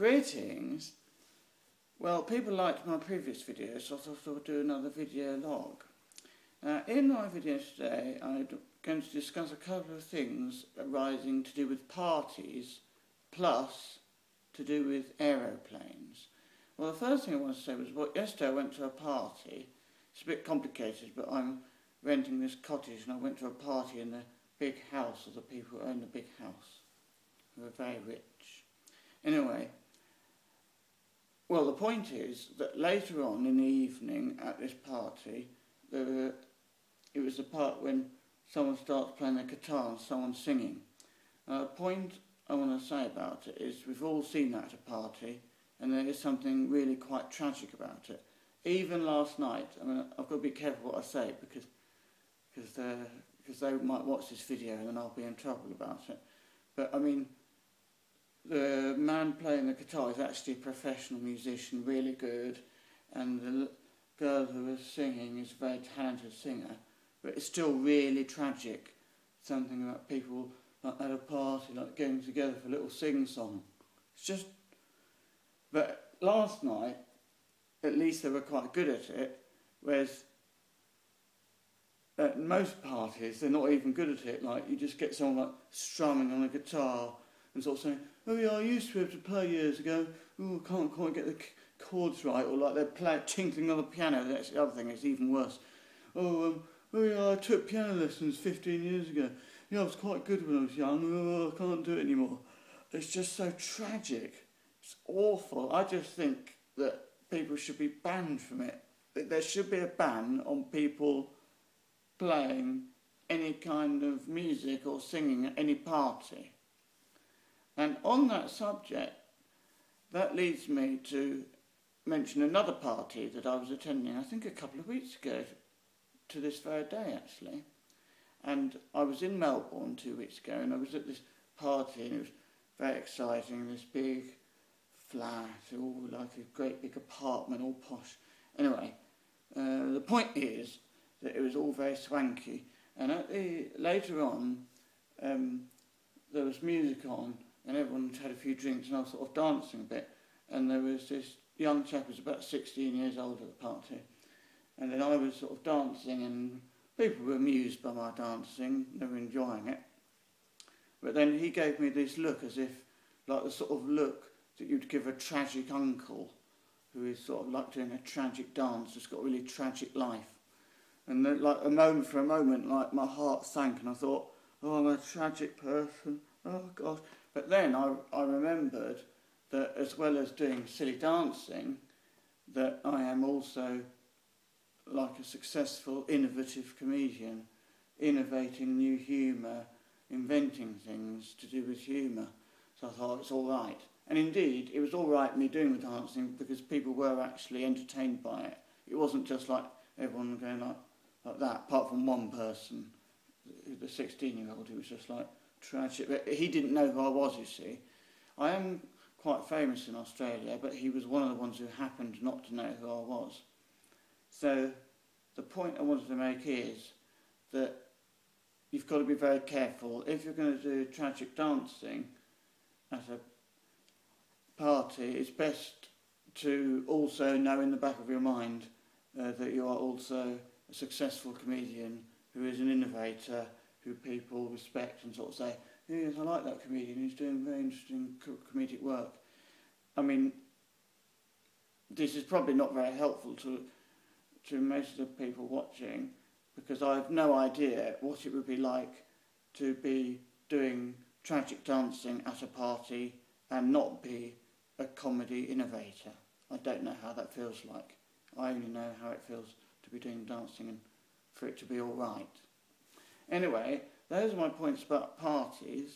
Greetings. Well, people liked my previous video, so I thought I would do another video log. Now, in my video today, I'm going to discuss a couple of things arising to do with parties, plus to do with aeroplanes. Well, the first thing I want to say was, well, yesterday I went to a party. It's a bit complicated, but I'm renting this cottage, and I went to a party in the big house of the people who own the big house, who are very rich. Anyway, well, the point is that later on in the evening at this party, it was the part when someone starts playing the guitar and someone's singing. The point I want to say about it is we've all seen that at a party, and there is something really quite tragic about it. Even last night, I mean, I've got to be careful what I say because they might watch this video and then I'll be in trouble about it. But I mean, the man playing the guitar is actually a professional musician, really good, and the girl who is singing is a very talented singer, but it's still really tragic, something about people like at a party, like getting together for a little sing-song. It's just... But last night, at least they were quite good at it, whereas at most parties, they're not even good at it. Like, you just get someone like strumming on a guitar and sort of saying, oh yeah, I used to be able to play years ago, ooh, I can't quite get the chords right, or like they're tinkling on the piano. That's the other thing, it's even worse. Oh yeah, I took piano lessons 15 years ago, yeah, I was quite good when I was young, oh, I can't do it anymore. It's just so tragic, it's awful. I just think that people should be banned from it. There should be a ban on people playing any kind of music or singing at any party. And on that subject, that leads me to mention another party that I was attending, I think a couple of weeks ago, to this very day actually. And I was in Melbourne 2 weeks ago, and I was at this party, and it was very exciting, this big flat, all like a great big apartment, all posh. Anyway, the point is that it was all very swanky, and later on there was music on, and everyone had a few drinks, and I was sort of dancing a bit, and there was this young chap who was about 16 years old at the party, and then I was sort of dancing, and people were amused by my dancing, they were enjoying it, but then he gave me this look as if, like the sort of look that you'd give a tragic uncle who is sort of like doing a tragic dance, who's got a really tragic life. And then, like, for a moment, like, my heart sank, and I thought, oh, I'm a tragic person, oh gosh. But then I remembered that as well as doing silly dancing, that I am also like a successful, innovative comedian, innovating new humour, inventing things to do with humour. So I thought, it's all right. And indeed, it was all right me doing the dancing because people were actually entertained by it. It wasn't just like everyone going like that, apart from one person, the 16-year-old, who was just like tragic. But he didn't know who I was, you see. I am quite famous in Australia, but he was one of the ones who happened not to know who I was. So the point I wanted to make is that you've got to be very careful. If you're going to do tragic dancing at a party, it's best to also know in the back of your mind that you are also a successful comedian who is an innovator, who people respect and sort of say, yes, I like that comedian, he's doing very interesting comedic work. I mean, this is probably not very helpful to most of the people watching, because I have no idea what it would be like to be doing tragic dancing at a party and not be a comedy innovator. I don't know how that feels like. I only know how it feels to be doing dancing and for it to be all right. Anyway, those are my points about parties.